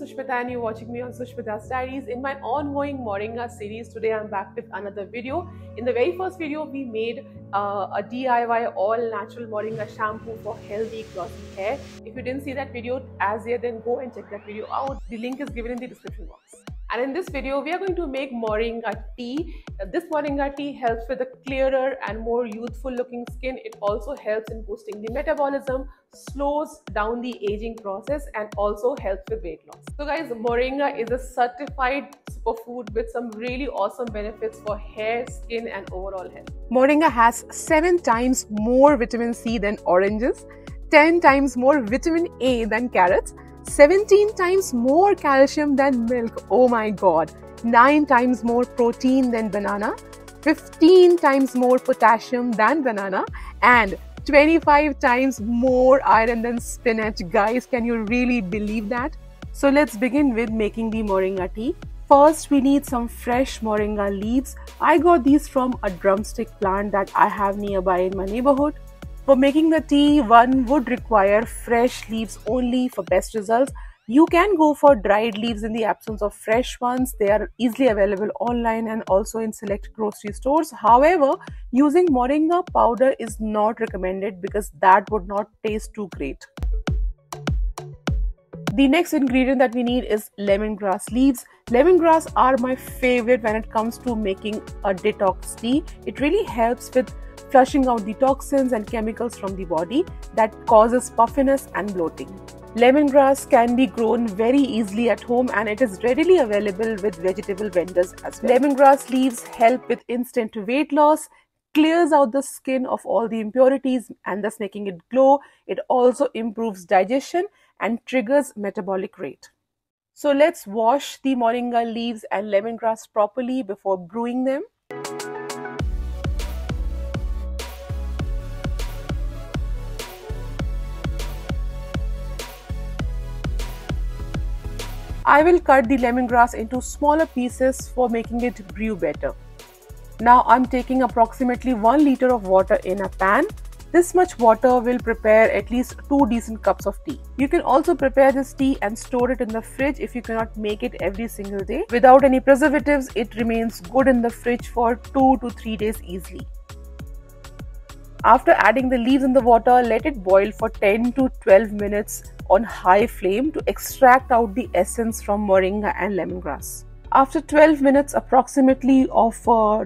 is Sushmita and you're watching me on Sushmita's Diaries. In my ongoing Moringa series, today I'm back with another video. In the very first video, we made a DIY all-natural Moringa shampoo for healthy, glossy hair. If you didn't see that video as yet, then go and check that video out. The link is given in the description box. And in this video, we are going to make Moringa tea. This Moringa tea helps with a clearer and more youthful looking skin. It also helps in boosting the metabolism, slows down the aging process, and also helps with weight loss. So guys, Moringa is a certified superfood with some really awesome benefits for hair, skin, and overall health. Moringa has 7 times more vitamin C than oranges, 10 times more vitamin A than carrots, 17 times more calcium than milk, oh my god, 9 times more protein than banana, 15 times more potassium than banana, and 25 times more iron than spinach. Guys, can you really believe that? So let's begin with making the Moringa tea. First, we need some fresh Moringa leaves. I got these from a drumstick plant that I have nearby in my neighborhood. For making the tea, one would require fresh leaves only for best results. You can go for dried leaves in the absence of fresh ones. They are easily available online and also in select grocery stores. However, using Moringa powder is not recommended because that would not taste too great. The next ingredient that we need is lemongrass leaves. Lemongrass are my favorite when it comes to making a detox tea. It really helps with flushing out the toxins and chemicals from the body that causes puffiness and bloating. Lemongrass can be grown very easily at home and it is readily available with vegetable vendors as well. Lemongrass leaves help with instant weight loss, clears out the skin of all the impurities and thus making it glow. It also improves digestion and triggers metabolic rate. So let's wash the Moringa leaves and lemongrass properly before brewing them. I will cut the lemongrass into smaller pieces for making it brew better. Now I'm taking approximately 1 liter of water in a pan. This much water will prepare at least 2 decent cups of tea. You can also prepare this tea and store it in the fridge if you cannot make it every single day. Without any preservatives, it remains good in the fridge for 2 to 3 days easily. After adding the leaves in the water, let it boil for 10 to 12 minutes on high flame to extract out the essence from Moringa and lemongrass. After 12 minutes approximately of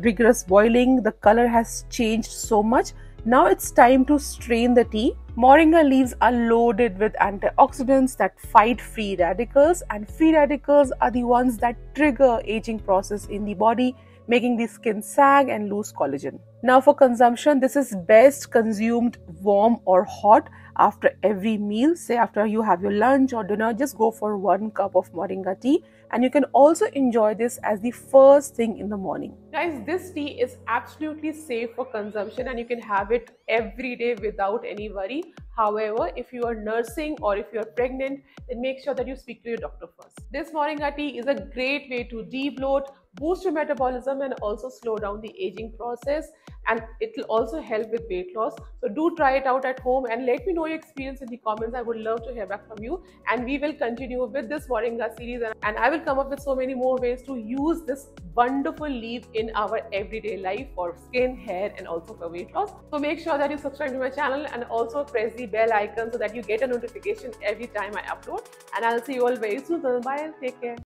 rigorous boiling, the color has changed so much. Now it's time to strain the tea. Moringa leaves are loaded with antioxidants that fight free radicals, and free radicals are the ones that trigger aging process in the body, making the skin sag and lose collagen. Now for consumption, this is best consumed warm or hot after every meal. Say after you have your lunch or dinner, just go for 1 cup of Moringa tea. And you can also enjoy this as the first thing in the morning. Guys, this tea is absolutely safe for consumption and you can have it every day without any worry. However, if you are nursing or if you are pregnant, then make sure that you speak to your doctor first. This Moringa tea is a great way to de-bloat, boost your metabolism, and also slow down the aging process. And it will also help with weight loss. So do try it out at home and let me know your experience in the comments. I would love to hear back from you. And we will continue with this Moringa series. And I will come up with so many more ways to use this wonderful leaf in our everyday life for skin, hair, and also for weight loss. So make sure that you subscribe to my channel and also press the bell icon so that you get a notification every time I upload. And I'll see you all very soon. Bye. Take care.